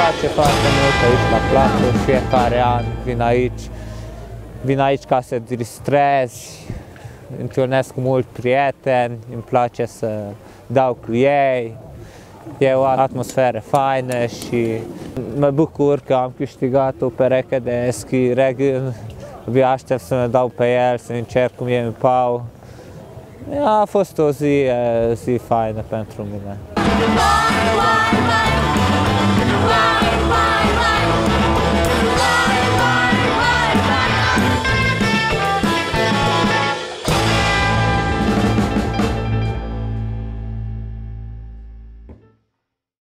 place foarte mult aici la plață, fiecare an vin aici ca să distrezi, întâlnesc mulți prieteni, îmi place să dau cu ei, e o atmosferă faină și mă bucur că am câștigat o pereche de Ski Regan, abia aștept să mă dau pe el, să încerc cum e în pau. A fost o zi faină pentru mine.